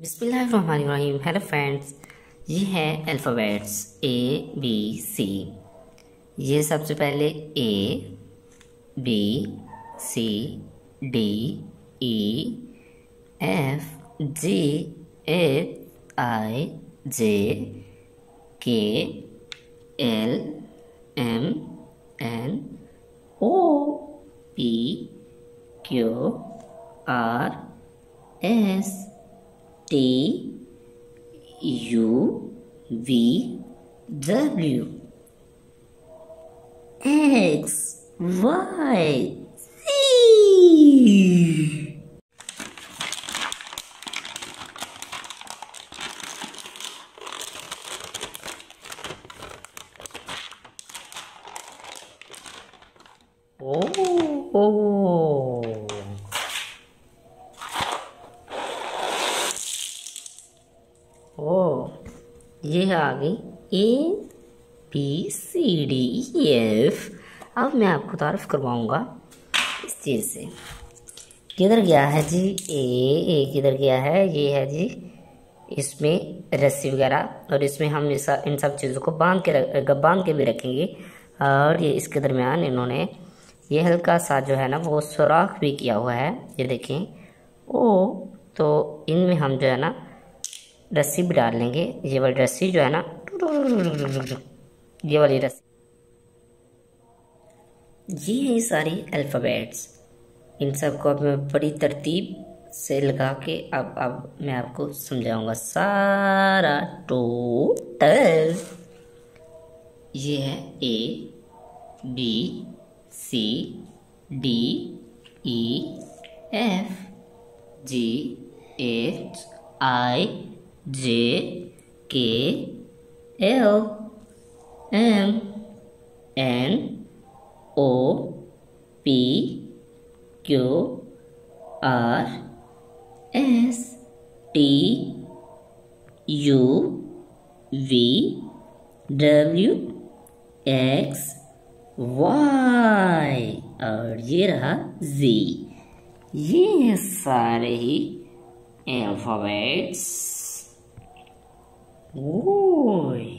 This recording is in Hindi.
बिस्मिल्लाहिर्रहमानिर्रहीम। हेलो फ्रेंड्स, ये है अल्फ़ाबेट्स ए बी सी। ये सबसे पहले A B C D E F G H I J K L M N O P Q R S T U V W X Y Z. ये है आ गई A B C D E F. अब मैं आपको तारफ़ करवाऊँगा इस चीज़ से। किधर गया है जी ए किधर गया है? ये है जी, इसमें रस्सी वगैरह, और इसमें हम इन सब चीज़ों को बांध के भी रखेंगे। और ये इसके दरमियान इन्होंने ये हल्का सा जो है ना वो सुराख भी किया हुआ है, ये देखें। ओ तो इनमें हम जो है ना रस्सी भी डाल लेंगे। ये वाली रस्सी जो है ना, ये वाली रस्सी। ये है सारी अल्फ़ाबेट्स। इन सब को अब मैं बड़ी तरतीब से लगा के अब मैं आपको समझाऊंगा सारा टोटल। ये है A B C D E F G H I J K L M N O P Q R S T U V W X Y, और ये रहा जी। ये सारे ही अल्फ़ाबेट्स। ओह।